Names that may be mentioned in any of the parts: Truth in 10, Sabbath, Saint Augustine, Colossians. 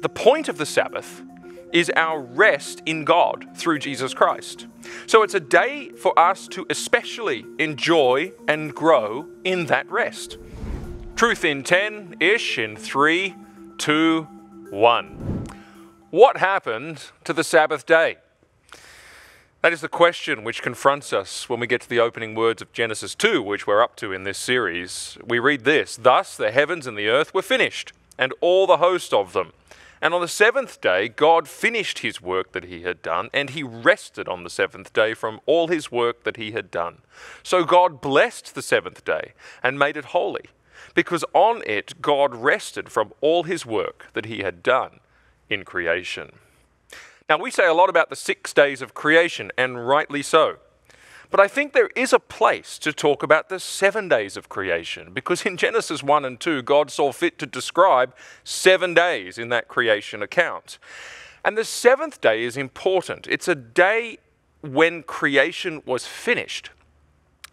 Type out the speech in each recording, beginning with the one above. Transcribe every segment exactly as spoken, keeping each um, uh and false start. The point of the Sabbath is our rest in God through Jesus Christ. So it's a day for us to especially enjoy and grow in that rest. Truth in ten-ish in three, two, one. What happened to the Sabbath day? That is the question which confronts us when we get to the opening words of Genesis two, which we're up to in this series. We read this, "Thus the heavens and the earth were finished, and all the host of them. And on the seventh day God finished his work that he had done, and he rested on the seventh day from all his work that he had done. So God blessed the seventh day and made it holy, because on it God rested from all his work that he had done in creation." Now, we say a lot about the six days of creation, and rightly so. But I think there is a place to talk about the seven days of creation, because in Genesis one and two, God saw fit to describe seven days in that creation account. And the seventh day is important. It's a day when creation was finished.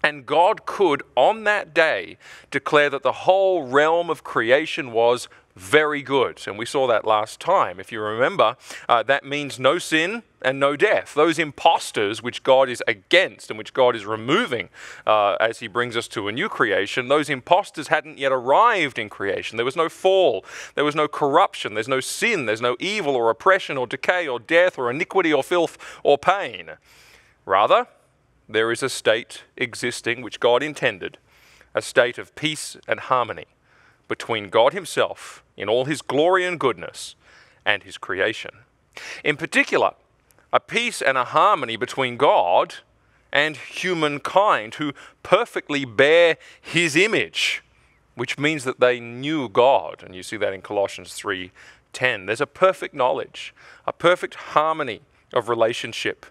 And God could, on that day, declare that the whole realm of creation was very good. And we saw that last time. If you remember, uh, that means no sin and no death. Those impostors which God is against and which God is removing uh, as he brings us to a new creation, those impostors hadn't yet arrived in creation. There was no fall. There was no corruption. There's no sin. There's no evil or oppression or decay or death or iniquity or filth or pain. Rather, there is a state existing which God intended, a state of peace and harmony between God himself in all his glory and goodness and his creation. In particular, a peace and a harmony between God and humankind who perfectly bear his image, which means that they knew God. And you see that in Colossians three ten. There's a perfect knowledge, a perfect harmony of relationship.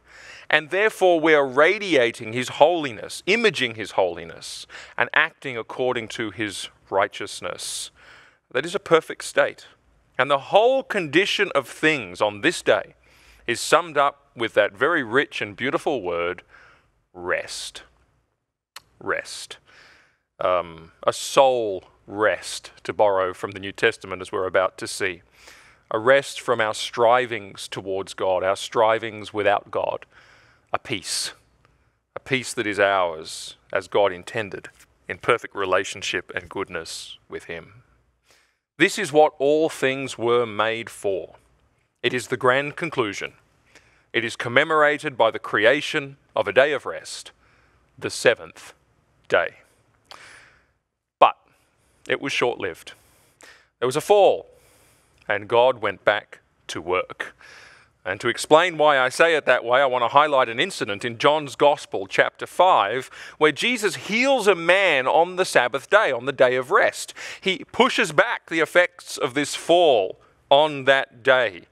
And therefore we are radiating his holiness, imaging his holiness, and acting according to his righteousness. That is a perfect state. And the whole condition of things on this day is summed up with that very rich and beautiful word, rest. Rest. Um, a soul rest, to borrow from the New Testament as we're about to see. A rest from our strivings towards God, our strivings without God. A peace. A peace that is ours as God intended, in perfect relationship and goodness with him. This is what all things were made for. It is the grand conclusion. It is commemorated by the creation of a day of rest, the seventh day. But it was short-lived. There was a fall, and God went back to work. And to explain why I say it that way, I want to highlight an incident in John's Gospel, chapter five, where Jesus heals a man on the Sabbath day, on the day of rest. He pushes back the effects of this fall on that day.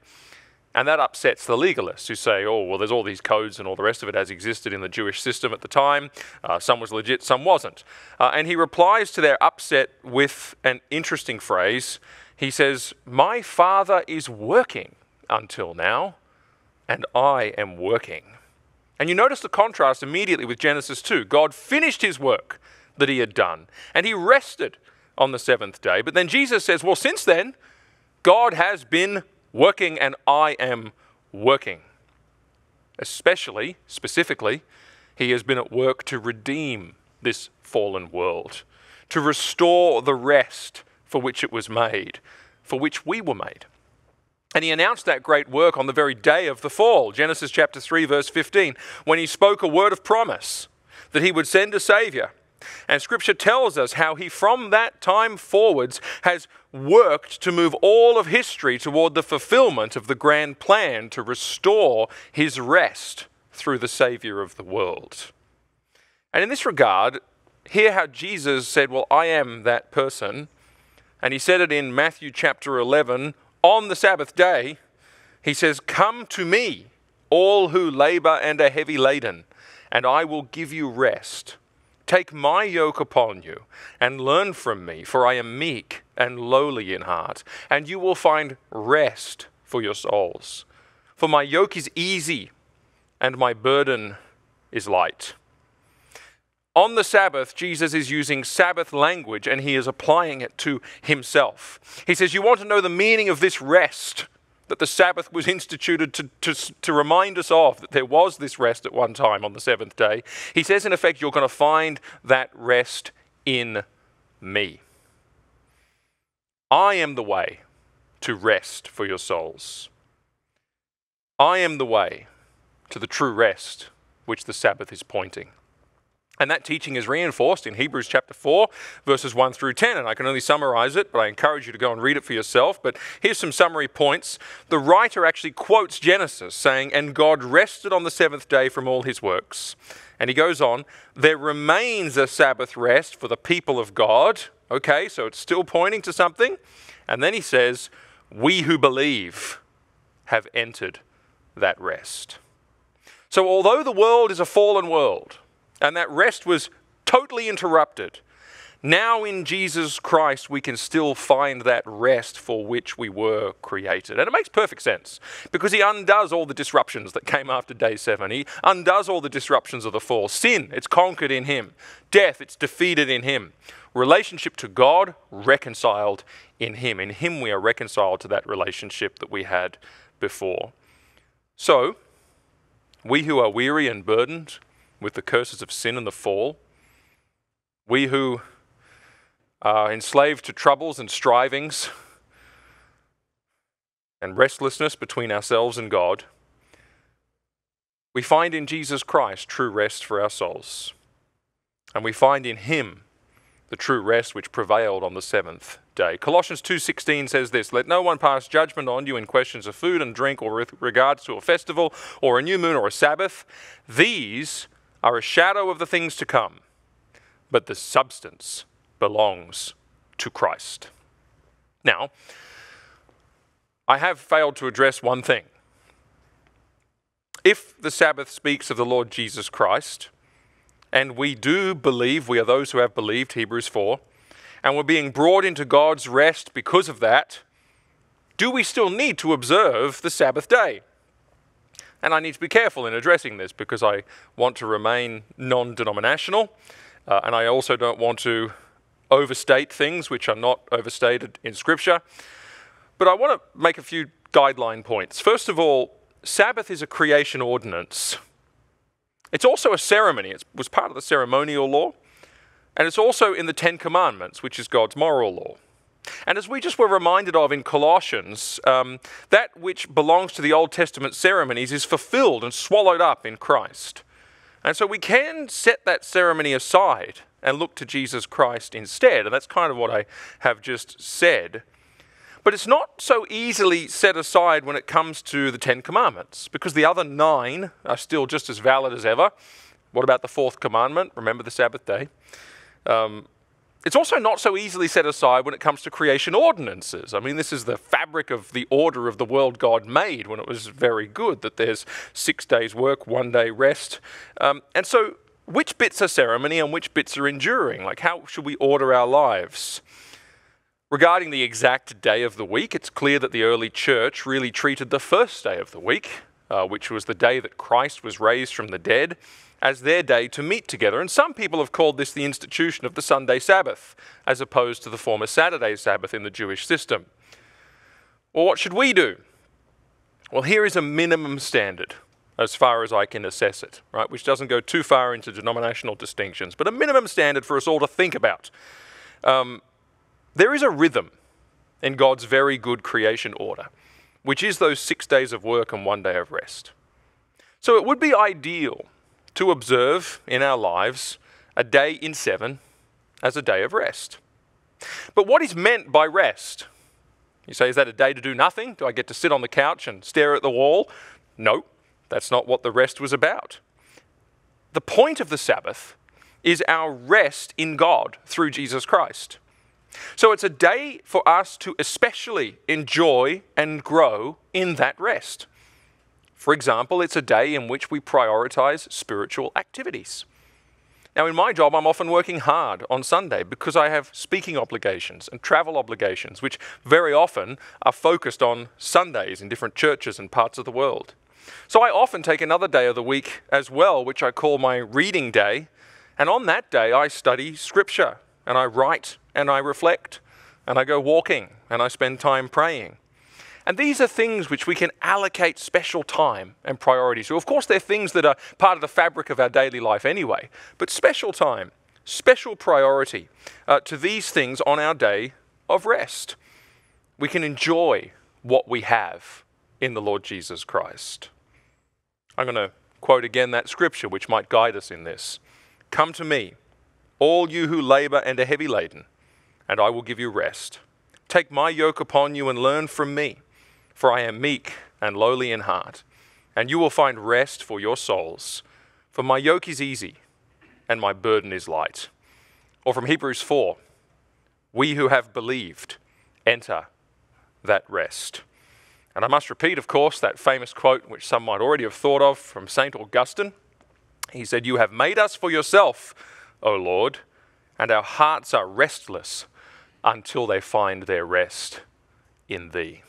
And that upsets the legalists who say, oh, well, there's all these codes and all the rest of it as existed in the Jewish system at the time. Uh, some was legit, some wasn't. Uh, and he replies to their upset with an interesting phrase. He says, "My Father is working until now, and I am working." And you notice the contrast immediately with Genesis two. God finished his work that he had done, and he rested on the seventh day. But then Jesus says, well, since then, God has been working, and I am working. Especially, specifically, he has been at work to redeem this fallen world, to restore the rest for which it was made, for which we were made. And he announced that great work on the very day of the fall, Genesis chapter three, verse fifteen, when he spoke a word of promise that he would send a Savior. And Scripture tells us how he, from that time forwards, has worked to move all of history toward the fulfillment of the grand plan to restore his rest through the Savior of the world. And in this regard, hear how Jesus said, well, I am that person. And he said it in Matthew chapter eleven, on the Sabbath day, he says, "Come to me, all who labor and are heavy laden, and I will give you rest. Take my yoke upon you and learn from me, for I am meek and lowly in heart, and you will find rest for your souls. For my yoke is easy and my burden is light." On the Sabbath, Jesus is using Sabbath language, and he is applying it to himself. He says, you want to know the meaning of this rest that the Sabbath was instituted to, to, to remind us of, that there was this rest at one time on the seventh day. He says, in effect, you're going to find that rest in me. I am the way to rest for your souls. I am the way to the true rest which the Sabbath is pointing. And that teaching is reinforced in Hebrews chapter four, verses one through ten. And I can only summarize it, but I encourage you to go and read it for yourself. But here's some summary points. The writer actually quotes Genesis, saying, "And God rested on the seventh day from all his works." And he goes on, "There remains a Sabbath rest for the people of God." Okay, so it's still pointing to something. And then he says, "We who believe have entered that rest." So although the world is a fallen world, and that rest was totally interrupted, now in Jesus Christ we can still find that rest for which we were created. And it makes perfect sense, because he undoes all the disruptions that came after day seven. He undoes all the disruptions of the fall. Sin, it's conquered in him. Death, it's defeated in him. Relationship to God, reconciled in him. In him we are reconciled to that relationship that we had before. So, we who are weary and burdened with the curses of sin and the fall, we who are enslaved to troubles and strivings and restlessness between ourselves and God, we find in Jesus Christ true rest for our souls. And we find in him the true rest which prevailed on the seventh day. Colossians two sixteen says this, "Let no one pass judgment on you in questions of food and drink, or with regards to a festival, or a new moon, or a Sabbath. These are a shadow of the things to come, but the substance belongs to Christ." Now, I have failed to address one thing. If the Sabbath speaks of the Lord Jesus Christ, and we do believe, we are those who have believed, Hebrews four, and we're being brought into God's rest because of that, do we still need to observe the Sabbath day? And I need to be careful in addressing this, because I want to remain non-denominational, uh, and I also don't want to overstate things which are not overstated in Scripture. But I want to make a few guideline points. First of all, Sabbath is a creation ordinance. It's also a ceremony. It was part of the ceremonial law. And it's also in the Ten Commandments, which is God's moral law. And as we just were reminded of in Colossians, um, that which belongs to the Old Testament ceremonies is fulfilled and swallowed up in Christ. And so we can set that ceremony aside and look to Jesus Christ instead. And that's kind of what I have just said. But it's not so easily set aside when it comes to the Ten Commandments, because the other nine are still just as valid as ever. What about the fourth commandment? Remember the Sabbath day. Um, it's also not so easily set aside when it comes to creation ordinances. I mean, this is the fabric of the order of the world God made when it was very good, that there's six days work, one day rest. Um, and so which bits are ceremony and which bits are enduring? Like, how should we order our lives? Regarding the exact day of the week, it's clear that the early church really treated the first day of the week, uh, which was the day that Christ was raised from the dead, as their day to meet together. And some people have called this the institution of the Sunday Sabbath, as opposed to the former Saturday Sabbath in the Jewish system. Well, what should we do? Well, here is a minimum standard, as far as I can assess it, right, which doesn't go too far into denominational distinctions, but a minimum standard for us all to think about. Um, There is a rhythm in God's very good creation order, which is those six days of work and one day of rest. So it would be ideal to observe in our lives a day in seven as a day of rest. But what is meant by rest? You say, is that a day to do nothing? Do I get to sit on the couch and stare at the wall? No, that's not what the rest was about. The point of the Sabbath is our rest in God through Jesus Christ. So it's a day for us to especially enjoy and grow in that rest. For example, it's a day in which we prioritize spiritual activities. Now, in my job, I'm often working hard on Sunday because I have speaking obligations and travel obligations, which very often are focused on Sundays in different churches and parts of the world. So I often take another day of the week as well, which I call my reading day. And on that day, I study Scripture, and I write, and I reflect, and I go walking, and I spend time praying. And these are things which we can allocate special time and priority to. Of course, they're things that are part of the fabric of our daily life anyway, but special time, special priority uh, to these things on our day of rest. We can enjoy what we have in the Lord Jesus Christ. I'm going to quote again that scripture which might guide us in this. "Come to me, all you who labor and are heavy laden, and I will give you rest. Take my yoke upon you and learn from me, for I am meek and lowly in heart, and you will find rest for your souls. For my yoke is easy and my burden is light." Or from Hebrews four, "We who have believed enter that rest." And I must repeat, of course, that famous quote which some might already have thought of from Saint Augustine. He said, "You have made us for yourself, O Lord, and our hearts are restless until they find their rest in thee."